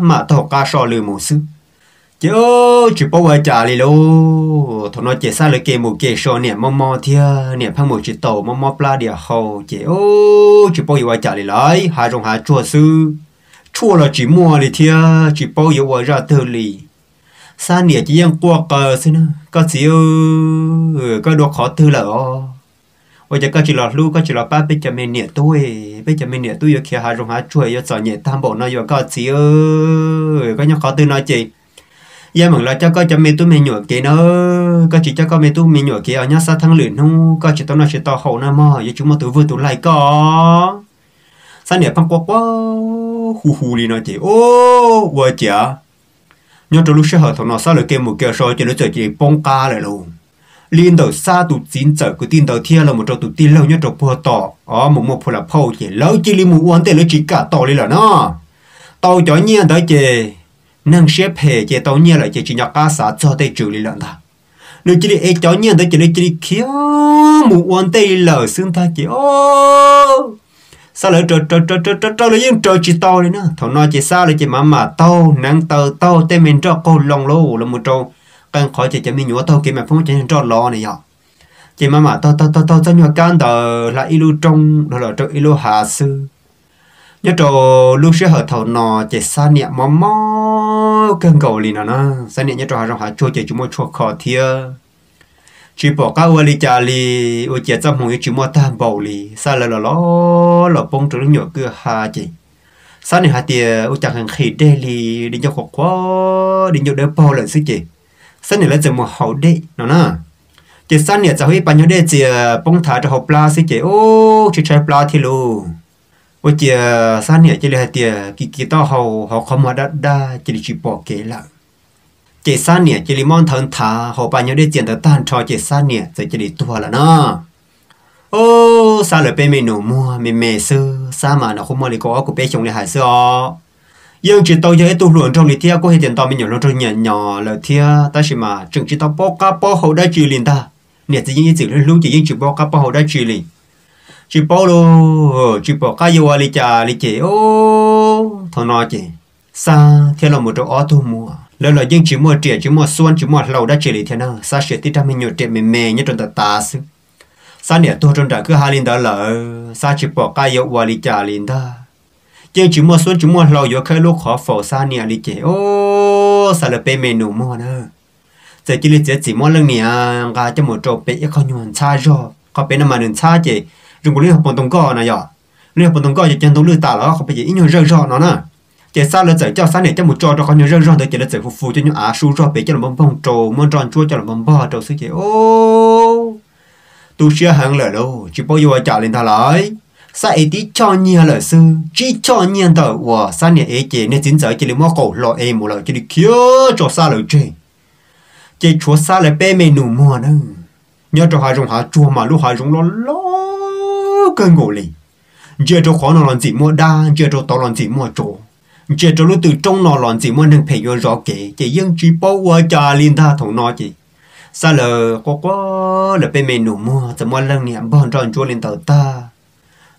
mà thọ ca so lười một xứ chị ô chị bao giờ trả đi lỗ thằng nó chị sao lại kê một kê so nhẹ mò mò thia nhẹ phăng một chiếc tàu mò mò pla địa hồ chị ô chỉ bao giờ trả lại lại hai trong hai chua sư chua là chỉ mua thì thia chỉ bao giờ ra từ lì xa nè chỉ riêng qua cờ xin nữa có gì ư có đồ khó từ là ôi giờ có chỉ là lu có chỉ là ba bây giờ mình nè tôi bây giờ mình nè tôi giờ kia hai trong hai chua giờ sợ nhẹ tam bộ nó giờ có gì ư có nhau khó từ nói chị giờ mình là cho có cho mình tôi mình nhổ kia nữa có chỉ cho có mình tôi mình nhổ kia ở nhà xa thăng luyện không có chỉ tao nói chỉ tao hậu nam mà giờ chúng mà tôi vừa tôi lại có sao nè phăng quá quá hù hù đi nói chị ô vợ chị à nhớ trong lúc sẽ hỏi thằng nó sao lại kêu một kêu soi cho nó chơi chị bông ca lại luôn liên đầu xa tụt chín giờ cứ tin đầu thiên là một trò tụt tin lâu nhớ trò phù tỏ ó một một phù là phù chị lâu chỉ liên một uốn tay lấy chỉ cả tỏ đi là nó tao chó nhiên tới chị năng xếp hệ chế tàu nhiên lại chế chỉ nhặt cá sả cho tay trừ đi lợn ta nếu chỉ đi cháu nhiên tới chỉ đi chỉ đi kia một quan tay lở xương ta chỉ ô sao lại trâu trâu trâu trâu trâu trâu lại những trâu chỉ tàu đấy nữa thằng nói chỉ sao lại chỉ mà mà tàu năng tàu tàu tay mình cho câu lòng lô là một trâu càng khỏi chỉ chỉ mình nhổ tàu kia mà không chỉ cho lò này nhở chỉ mà mà tàu tàu tàu tàu cho nhặt can tờ là ilu trong đó là trâu ilu hạ sư nhớ trâu lúc xưa họ thằng nọ chỉ xa niệm mò mò cơn cầu lì nó nó sáng nay nhớ trò hàng hóa chua chỉ chúng mua chua khó thia chỉ bỏ cá uali chả lì uali chả trăm hùng chỉ mua tam bầu lì sao lại lò lò lò bông trứng nhỏ cứ hà chị sáng nay hà tiề uali chả hàng khỉ đê lì đi nhau khó quá đi nhau đỡ bao lần xí chị sáng nay lấy từ mùa hậu đê nó nè chị sáng nay cháu đi bán nhau đê chị bông thả cho hộp pla xí chị ô chị chơi pla thì luôn ôi chị sáng nay chị là tiệt kỳ kỳ to hầu họ không mà đã đã chị chỉ bỏ kế là chị sáng nay chị mong thần thả họ bao nhiêu để tiền tới tan cho chị sáng nay rồi chị tua là nó ô sao lại bên mình nổ mua mình mè xưa sao mà nó không mua thì có của bé chồng lại hải xưa nhưng chị tao giờ tu luyện trong lịch thi có thể tiền tao mình nhỏ trong nhà nhỏ là thi ta chỉ mà chừng chị tao bỏ cá bỏ hậu đã chịu liền ta nè chị những chuyện lúc chị những chuyện bỏ cá bỏ hậu đã chịu liền chị bảo luôn chị bảo cái gì vậy chị ô thằng nói chị sa theo là một chỗ ó thu mua lâu là dân chỉ mua trẻ chỉ mua xuân chỉ mua lâu đã chỉ lý thế nào sa sẽ tít ra mình nhiều trẻ mềm mềm nhất trong ta xứ sa nè tôi trong trả cứ hai linh đó là sa chỉ bỏ cái dầu và lý trả linh đó dân chỉ mua xuân chỉ mua lâu vô cái lúc khó phổ sa nè lý trẻ ô sa là bên mềm nụ mua nữa giờ chỉ lý trẻ chỉ mua lần nè cả cho một chỗ bên có nhuận xa rồi có bên nào mà nhuận xa chị dùng của lý học bổn tông co này nhở lý học bổn tông co giờ chân tông lư tả nó không phải chỉ ít nhiều rơi rọ nó nè chỉ sao là giải cho sáng này cho một trò cho con nhớ răng răng tới chỉ là giải phục phù cho những á su cho bé cho là bông bông trầu mơn tròn chua cho là bông bò trầu xứ chị ô tu sửa hàng lời đâu chỉ bao giờ trả lên thà lại sao ấy tí cho nhiên lời sư chỉ cho nhiên tờ wow sáng này ấy chị nên chính giới chỉ là mò cổ lọ em một lời chỉ được kêu cho sao lời chị chị chúa sao lại bé mày nụ mò nữa nhớ cho hai rồng hạ chua mà lúc hai rồng lo lo cơn ngủ liền chưa cho khó nào làm gì mua đa chưa cho tao làm gì mua trầu chị cho lúc từ trong nò lòn gì muốn thằng phải vô rõ kỹ chị dân chỉ bao qua trà liên tha thằng nọ chị sao lờ có có là bên mình nụ mua từ mua lần nè bọn tròn chua lên tàu ta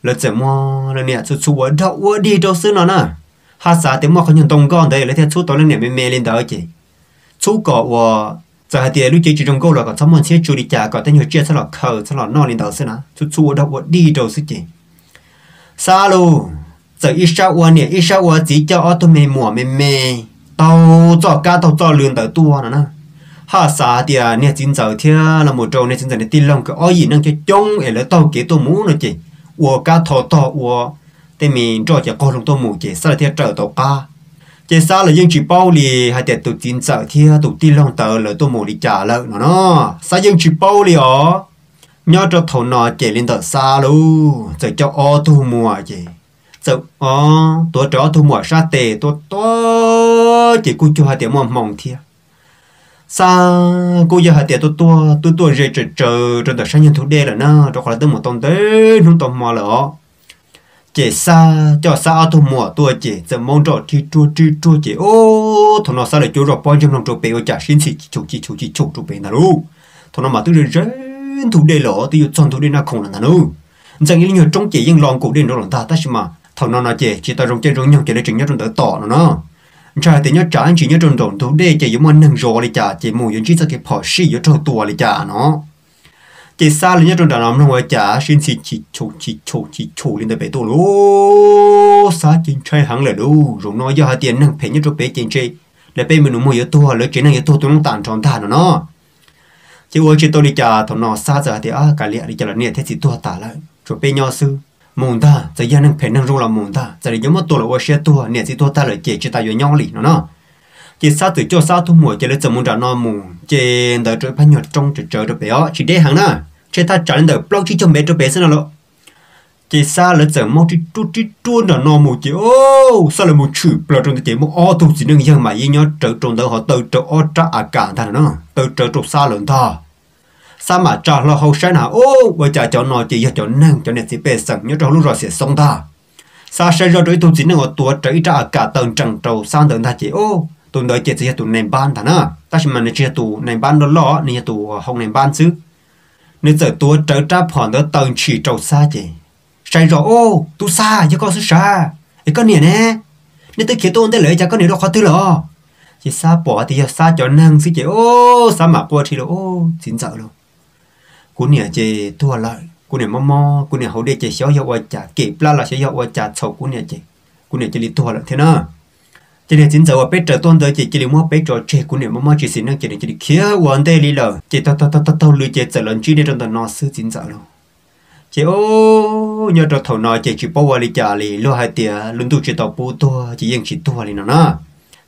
là từ mua lần nè suốt suốt đậu đi đâu xứ nó nè hát xã tiếng mua có những tông con đây lấy theo suốt tối lần nè bên mẹ lên tàu chị suốt cọ và giờ hai tiếng lúc chị chỉ trong câu là còn sắm món xe chua đi chả còn tên nhiều chuyện sao là khờ sao là nọ lên tàu xứ nè suốt suốt đậu đi đâu xứ chị sao luôn giờ ít sao nè ít sao chỉ cho ô tô mẹ mỏ mẹ mẹ tàu cho cá tàu cho lươn tàu tua nữa nè ha sa thì nè chính giờ thì là một trâu nè chính giờ nè tin lòng cái ô gì năng cho trông để lấy tàu kế tàu mũ nữa chị ô cá thò to ô thì mình cho chỉ con trong tàu mũ chị sao thì trở tàu cá chị sao là dân chỉ bao lì hay để tụi chính giờ thì tụi tin lòng tàu lấy tàu mũ đi trả lợi nó nó sao dân chỉ bao lì ó nhớ cho thầu nọ chị lên tàu xa luôn giờ cho ô tô mùa chị sợ ó tổ chó thu mua sa tề tổ to chỉ cú cho hai tiếng mòn mỏng thia sa cú giờ hai tiếng tổ to tổ to rơi trời trời trời đợt sáng nhân thủ đê là na cho khỏi tới một tuần tới không tuần mò lỡ chỉ sa cho sa thu mua tổ chỉ giờ mong trọ thì trôi trôi trôi chỉ ô thằng nó sa lại trôi rồi bao nhiêu năm trôi bể trả xin xịt chục chỉ chục chỉ chục trôi bể nào luôn thằng nó mà tôi rơi rơi thủ đê lỡ tôi dùng chọn thủ đê na khủng là nào luôn rằng những người trong chỉ những lon cụ đê nó lỏng ta ta xem mà thằng nó nói chị chỉ tao rong chơi rong nhông chỉ để chuyện nhớ trong tới tỏ nó trai thì nhớ trả anh chỉ nhớ trong rộn thú đê chỉ giống anh nâng rò đi trả chỉ mù giống chỉ sao cái phò xì giống trong tua đi trả nó chỉ xa là nhớ trong đàn ông nó ngoài trả xin xin chỉ chủ chỉ chủ chỉ chủ lên tới bể tổ lố xa chính trai hẳn là đủ rồi nói do hai tiền nâng phải nhớ trong bể chính trị để bể mình mua yếu tua lấy chuyện này yếu tua tôi nó tàn tròn tàn nó chỉ ôi chỉ tôi đi trả thằng nó xa giờ thì à cả lẹ đi trả là nè thế thì tua tả lại rồi bể nhau sư mùng ta giờ gia năng phải năng rung là mùng ta giờ giống một tuổi là ô xe tua nè thì tua ta lại chỉ chỉ ta với nhau lì nó nó chỉ sao từ cho sao thu mùa chỉ lấy từ mùng trả no mùng chỉ đợi trời phanh nhọt trong trời trời được bé ó chỉ để hàng nè chỉ ta trả lên đợi plong chỉ cho bé cho bé xí nào lộ chỉ sao lấy từ mông chỉ trút chỉ trút trả no mùng chỉ ô sao lại mùng chửi plong trong chỉ mông ó thu chỉ năng giang mà với nhau trở trong đợi họ từ trở ó trả à cả thằng nó từ trở trong xa lớn ta sao mà trả lo hậu sinh hả ô vợ trả cho nó chỉ giờ cho nâng cho nên chỉ bê sẵn nhớ trong lúc rồi sẽ xong ta sao sẽ rồi đối thủ chỉ năng ở tuổi trái trả cả tầng trần trầu sang tầng ta chỉ ô tụi đợi chỉ giờ tụi nền ban thằng á ta chỉ mà nên giờ tụi nền ban đó lo nên giờ tụi không nền ban chứ nên giờ tuổi trái trả phòn đó tầng chỉ trầu xa chỉ sai rồi ô tụi xa chứ con xa ấy con nè nè nên tới khi tụi để lấy cho con nè đó khó thứ lo chỉ xa bỏ thì giờ xa cho nâng chứ chỉ ô sao mà qua thì lo ô xin sợ luôn cô nè chị thua lại cô nè mò mò cô nè hậu đệ chị xéo dậu trả kịp la là xéo dậu trả sầu cô nè chị cô nè chị đi thua lại thế nào chị nè chính giờ bé trở tôn tới chị chị đi mua bé trò chơi cô nè mò mò chị xin năng chị nè chị đi khía quần tê đi lờ chị tao tao tao tao tao lười chị trở lần chị đi trong tận nó xứ chính giờ luôn chị ô nhớ trò thầu nói chị chỉ bao qua đi trả lì lo hai tia luôn tụ chị tao bù tua chị vẫn chị thua lì nó nè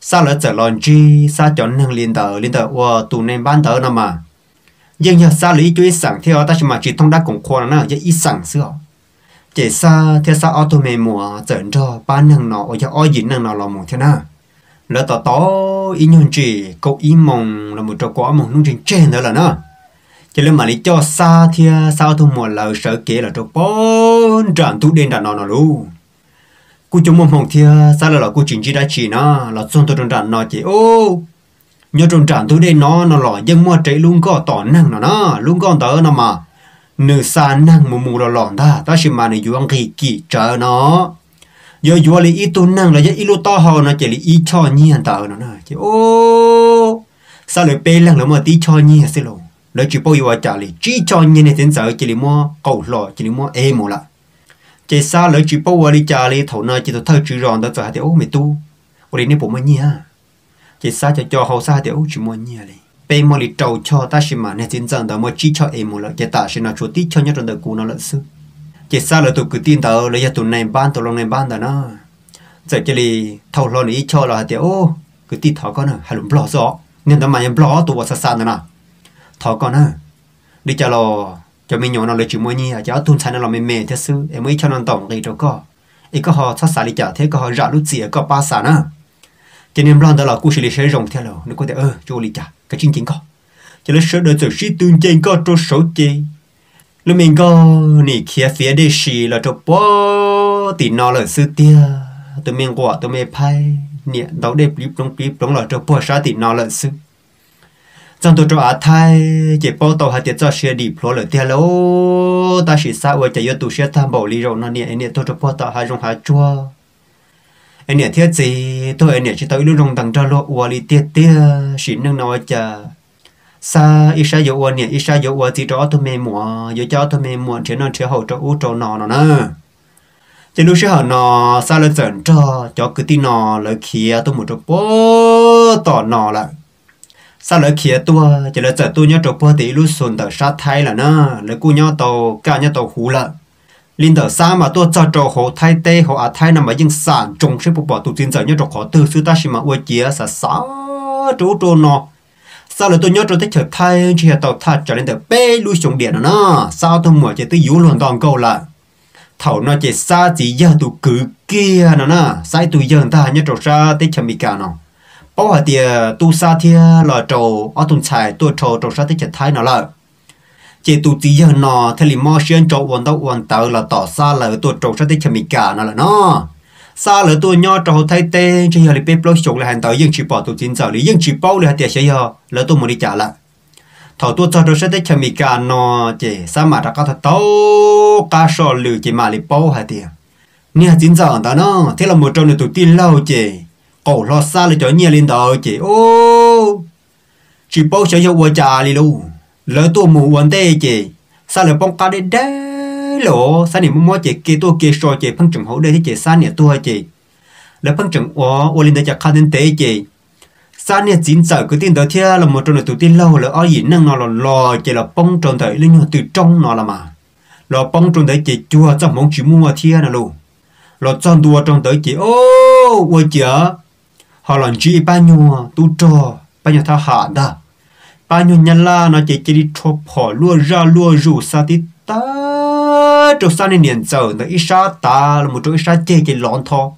sao lại trở lần chị sao chọn năng liên tờ liên tờ qua tụ nên bán tờ nào mà dân nhà xa lý chú ý sẵn theo ta chỉ mà chỉ thông đá cổng khoa nó dễ ý sẵn xưa chỉ xa theo xa ô tô mẹ mùa dẫn cho ba nàng nọ ở ô dính nàng nọ là một thế nào lỡ tỏ tỏ ý nhân chỉ cậu ý mong là một trò quá mong nông trình trên nữa là nó chỉ là mà lý cho xa theo xa ô tô mùa là sợ kể là trò bốn tràn thú đen đàn nọ nó luôn cô chúng mong mong theo xa là là cô chính trị đã chỉ nó là xong tôi trong đàn nọ chỉ ô nhớ trong trạm tôi đây nó nó lỏ dân mua trái luôn có tỏ năng nó nó luôn có tớ nó mà nửa xa năng mù mù lỏ lỏn ta ta chỉ mà này dùng kỳ kỳ chờ nó giờ vừa lấy ít tu năng là giờ ít lúa to hòn nó chỉ lấy ít cho nhiên tờ nó này chỉ ô sao lại bê lăng là mà tí cho nhiên xí lồng lấy chữ bao giờ trả lấy chỉ cho nhiên này tiền sợ chỉ lấy mua cầu lọ chỉ lấy mua em một lạ chỉ sao lấy chữ bao giờ đi trả lấy thầu này chỉ thầu thâu chữ ròn đó rồi hả thì ô mày tu ở đây này bố mày nhiên chỉ sao cho cho hậu sao thì ô chữ mua nhiên này bê mua lấy trầu cho ta xem mà này tiền rằng đó mà chỉ cho em một lạ chỉ ta sẽ nói chút tí cho nhất trong đời cũ nó lợn xứ chỉ sao là tụi cứ tin tao lấy ra tụi này ban tụi lòng này ban tao nó giờ chỉ là thầu lo này cho là thì ô cứ tin thọ con à hay lùm bỏ rõ nên tao mà em bỏ tụi sạt sạt nữa nè thọ con à đi chợ lò cho mình nhỏ nó lấy chịu mua nhì à cháu tụi sai nó làm mề mề thế sư em mới cho nó tổng thì đâu có ấy có họ sạt sạt đi chợ thế có họ rạ lút gì có ba sạt nữa cho nên lo tao là cú xử lý sẽ rồng theo lò nó có thể ơ chú đi chợ cái chương trình có cho nên sửa đổi sửa sĩ tương trên có trôi số chi lúc mình có nỉ kia phía đây xì là cho bó thì nó là sư tia tụi mình quả tụi mình phải nè đâu đẹp clip trong clip trong là cho bó sát thì nó là sư trong tôi cho á thai chỉ bó tàu hạt tiệt cho xe đi pro là tia lô ta chỉ sao vậy chỉ do tụi xe tham bảo lý rồi nó nè nè tôi cho bó tàu hai rong hai chua nè thiết gì tôi nè chỉ tao lúc rong đằng cho lô uali tiệt tia chỉ nâng nói chả sa ít sai dầu nè ít sai dầu thì cho tôi mềm mỏng, dầu cho tôi mềm mỏng, chế nó chế hậu cho u cho nò nó nè, chế lúc chế hậu nò sa lên dần cho cho cứ tin nò lời kia tôi một chỗ bó tỏ nò lại, sa lời kia tôi chế là dần tôi nhớ chỗ bó thì lúc xuân tờ sát thay là nè, lời cú nhớ tàu cả nhớ tàu hú là, linh tờ sa mà tôi cho chỗ hậu thay tê hậu á thay nằm mà dân sản trồng sẽ bộ bỏ tụt tiền dần nhớ chỗ khó từ xưa ta xí mà uế chia sa sa chỗ chỗ nò sao lại tôi nhớ tôi thích trở thay chỉ là tàu thật trở nên từ bê lui xuống biển rồi nó sao tôi mở chỉ tới yếu luôn toàn câu là thầu nó chỉ xa chỉ giờ tụ cứ kia nó nè sai tụ giờ ta nhớ trâu xa tới chậm bị cả nó bao hạt tiền tụ xa thia là trâu ở tuần xài tôi trâu trâu xa tới trở thay nó là chỉ tụ chỉ giờ nó thay limo xuyên trâu quần tàu quần tàu là tỏ xa là tôi trâu xa tới chậm bị cả nó là nó xa là tôi nhớ trâu thay tê chỉ giờ là bê lui xuống là hàng tàu dân chỉ bỏ tụ chín giờ lý dân chỉ bao là hạt tiền sẽ giờ lỡ tôi muốn đi trả lại thầu tôi cho tôi sẽ thấy chậm bị cả nó chỉ sao mà đã có thật tao cá sò lử chỉ mà lấy bao hạt tiền nha chính giờ đó nó thế là một trong những tụi tin lâu chỉ cổ lo xa là cho nha lên đầu chỉ ô chỉ bao sẽ cho vợ trả đi luôn lỡ tôi muốn vấn đề chỉ sao lại bông cá đến đấy lỗ sao niệm mua chỉ kia tôi kia sò chỉ phân chủng hậu đây thì chỉ sao niệm tôi chỉ lỡ phân chủng ó ô lên đây chả khai đến tế chỉ sao nè chính giờ cứ tin tới thế là một trong những tụi tin lâu là ở gì năng nó là lò chỉ là bông tròn thấy lên nhau từ trong nó là mà lò bông tròn thấy chỉ chua trong món chỉ mua thế là luôn lò tròn đua tròn thấy chỉ ô ôi chả họ làm gì bao nhiêu tu trò bao nhiêu thà hạ đó bao nhiêu nhân la nó chỉ chỉ đi chộp họ lua ra lua rủ sa tít ta trong sao nên niệm giờ tới ít sa ta là một chỗ ít sa chơi chỉ lon thò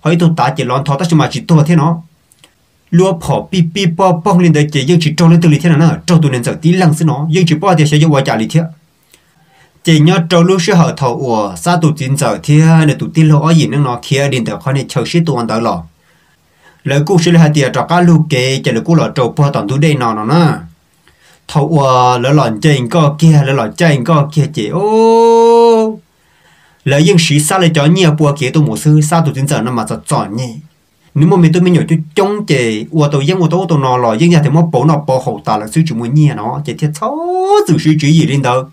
hỏi tụi ta chỉ lon thò ta chỉ mà chỉ tua thế nó lúa bỏ pi pi bỏ bông lên đấy chỉ riêng chỉ trâu lên từ lì thế nào nữa trâu tụi nên sợ tí lăng xí nó riêng chỉ bỏ thì sẽ giống vợ trả lì thế chỉ nhớ trâu lúc xưa họ thầu ủa sao tụi tin sợ thế để tụi tin lo ở gì nữa nó kia đến từ con này chơi xí tuần tới lò lấy cú xí là hai tiệt trò cá lú kê chỉ là cú lò trâu bỏ toàn tụi đây nọ nọ nè thầu ủa lỡ lòn chơi có kia lỡ lòn chơi có kia chỉ ô lấy riêng xí sao lại cho nhiều bùa kia tụi một sư sao tụi tin sợ nó mà sợ chọn nhỉ nếu mà mình tôi mới nhổ chút chống chè, uo tôi giăng uo tôi tôi nò lò giăng ra thì mốt bổ nọ bổ hậu ta là suy chuyện mua nhia nó, chè thiệt xấu sự suy chuyện gì lên đâu,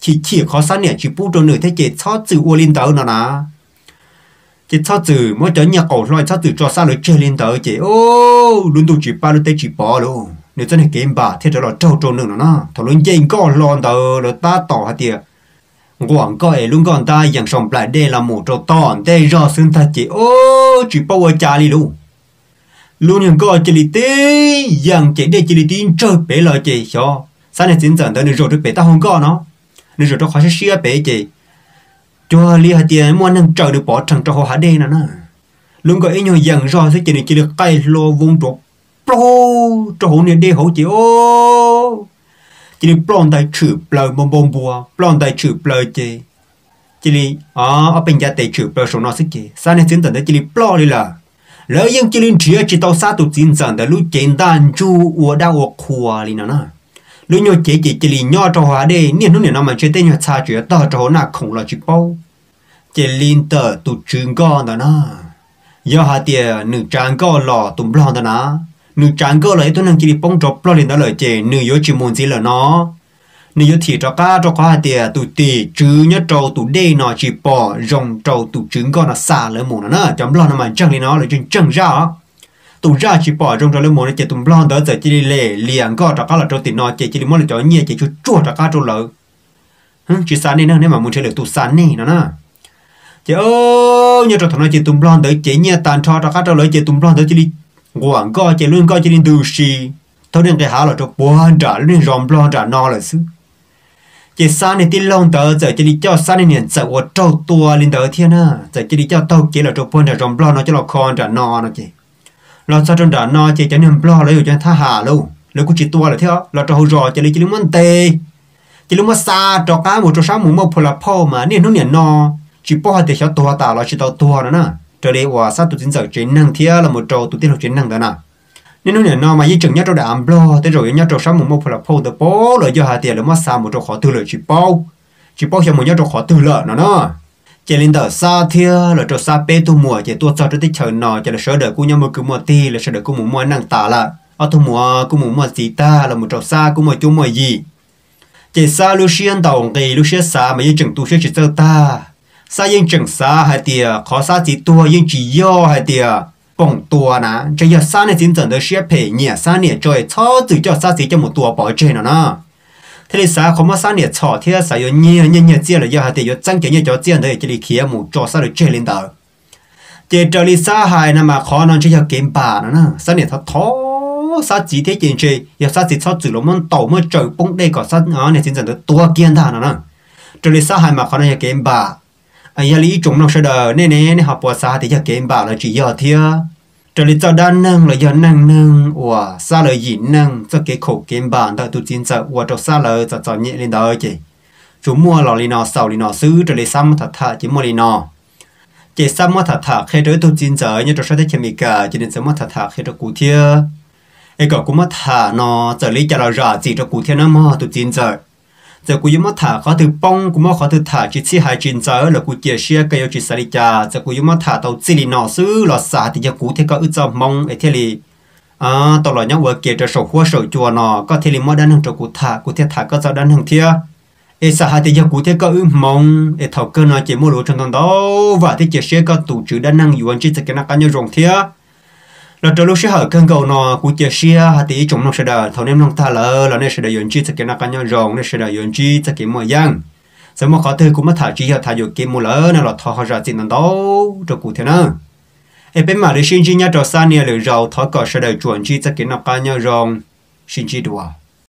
chỉ chỉ khó sẵn nè chỉ bút cho nửa thế chè xấu sự uo lên đâu nó nà, chè xấu sự mỗi chỗ nhà cổ loài xấu sự cho sao lại chơi lên đâu chè, ô luôn tụ chỉ ba luôn tay chỉ bỏ luôn, nếu chân này kiếm bạc thế rồi là trâu trâu nương nó nà, thằng luôn chơi có lon đâu rồi ta tỏ hạt tiệt, quảng coi luôn còn ta dạng sòng lại đây là một trâu tòn đây do xương ta chè ô chỉ bao giờ trả đi luôn luôn những cái chỉ tí rằng chỉ để chỉ tí chơi bể lời chỉ cho sáng nay chính giờ tới được rồi được bể ta không có nó được rồi cho khỏi xia bể chỉ cho lia tiền mua năng trời được bỏ thằng cho họ hả đây nè luôn có ý nhau rằng do sẽ chỉ để chỉ được cây lô vuông trụ pro cho hổ này đi hổ chỉ ô chỉ để plon đại chữ plờ bông bông bùa plon đại chữ plờ chỉ chỉ li à ở bên gia tây chữ bờ sông nó xích kì sao nên chiến trận đấy chỉ li plo đi là lỡ những chỉ li chia chỉ tàu xa tụt chiến trận đấy lúc chiến đàn chu uo đao uo khua li nó nè lúc nhau chế chỉ chỉ li nhau trò hóa đây niên lúc niên nó mà chơi tên nhau xa chuyện to trò nà khổng là chỉ bao chỉ linh tờ tụt trứng con đó na, do hạt tiền nửa trắng con lò tụm lon đó na, nửa trắng con lấy tôi năng chỉ đi bong chọc lon lên đó lời chỉ nửa yếu chỉ muốn gì là nó, nửa yếu thì cho cá cho cá hạt tiền tụt tì trứng nhất trâu tụt đê nó chỉ bỏ rồng trâu tụt trứng con là xả lỡ mồm đó na, chấm lon nó mày trăng lên nó là trứng trăng ra, tụt ra chỉ bỏ rồng trâu lỡ mồm nó chỉ tụm lon đó giờ chỉ đi lề liền con cho cá là trâu tì nó chỉ chỉ đi món là cho nhẹ chỉ cho chua cho cá trâu lợ, chỉ sáng nay nó nên mà muốn chơi được tụt sáng nay nó na. Chị ơi, nhớ cho thằng nói chị tụm lon tới chị nhớ tàn cho các cháu lấy chị tụm lon tới chị đi quảng coi chị luôn coi chị đi từ xì thôi đừng cái há là cho buồn trả luôn ròng lon trả no là xứ chị sáng này tin lon tới giờ chị đi cho sáng này nhận sợ của trâu tua lên tới thiên ha giờ chị đi cho tao chị là cho buồn trả ròng lon nó cho lọ con trả no nó chị lọ sao trong trả no chị trả niềm lo lấy cho tha hà luôn lấy của chị tua là thế đó lọ trâu rò chị lấy chị lấy món tê chị lấy món sa cho cá một cho sáng muốn một phù là phô mà nên nó nhận no chỉ bỏ thì cháu tua tao lo chỉ tao tua đó nè, trời đấy và sát tụi chính giờ chiến năng thía là một trâu tụi tiên học chiến năng đó nè, nên nó nè nó mà di chừng nhát trâu đã ăn lo, tới rồi nhát trâu sáu một một là phô tới bố rồi do hà tiền là mất xa một trâu khó tư lợi chỉ bao, chỉ bao cho một nhát trâu khó tư lợi nó nè, chỉ lên đỡ xa thía là trâu xa bé thu mùa chỉ tua sao tới trời nọ chỉ là sợ đợi cô nhau một cứ một ti là sợ đợi cô một mua năng tả là, ở thu mùa cô một mua gì ta là một trâu xa cô một chú một gì, chỉ xa Lucian tàu kỳ Lucian xa mà di chừng tu sẽ chỉ sơ ta. Sa yên chừng sa hai tia khó sa chỉ tua yên chỉ yo hai tia bỏng tua ná cho giờ sa này chính dẫn tới xếp hệ nhẹ sa nhẹ trời cho từ cho sa chỉ cho một tua bỏ trên nó nè thế thì sa không mà sa nhẹ chọ thì sa yo nhẹ nhẹ nhẹ chia là yo hai tia yo trăng chén nhẹ cho chia thì chỉ đi khía một cho sa được chơi lên đầu chơi chơi đi sa hai nè mà khó nó chơi giờ game bà nó nè sa nhẹ thọ thọ sa chỉ thế chuyện chơi giờ sa chỉ cho từ lúc món tàu mới trời bóng đây có sa nó này chính dẫn tới tua kiên ta nó nè chơi đi sa hai mà khó nó chơi game bà anh ấy lý chúng nó sẽ đỡ nên nên họ bỏ xa thì giờ game bảo là chỉ giờ thia trở lại cho đan năng là giờ năng năng và xa lời gì năng cho cái khẩu game bản tại tụi chính sợ và cho xa lời cho cho nhẹ lên đời chị chúng mua lò lì nọ sầu lì nọ xứ trở lại xăm thật thà chỉ mua lì nọ chỉ xăm mua thật thà khi tới tụi chính sợ như trong sách chém mì cả chỉ nên xăm mua thật thà khi trong cụ thia ai cả cũng mất thà nọ trở lại cho là rả gì trong cụ thia nó mua tụi chính sợ giờ cú yếm thả khó từ bông cú mò khó từ thả chỉ xí hai chín giờ là cú chia sẻ cái yêu chỉ xài trà giờ cú yếm thả tàu xí lì nọ xứ lọt xả thì giờ cú thấy có ít giờ mong ấy thế li à tàu lọt nhau vừa kia trở sầu khua sầu chùa nọ có thế li mò đan hàng cho cú thả cú thấy thả có giờ đan hàng thia ấy xả thì giờ cú thấy có ít mong ấy thầu cơ nó chỉ mua lúa trong thằng đó và thấy chia sẻ có tụ chữ đan hàng yuan chỉ cái nó cá nhau rồng thia lọt trở lúc sẽ hở cơn cầu nọ cú chia sẻ hạt tí chúng nó sẽ đỡ thầu nem nông ta lỡ là nên sẽ đỡ yuan chi sẽ cái nó cá nhau rồng nên sẽ đỡ yuan chi sẽ cái mồi giang giờ mà khó thư cũng mất thả chỉ hở thả yuan kiếm mồi lỡ nên lọt thò ra tiền đâu cho cụ thế nào em bên mà để xin chi nhá cho san nè lười rầu thò cỏ sẽ đỡ yuan chi sẽ cái nó cá nhau rồng xin chi đùa.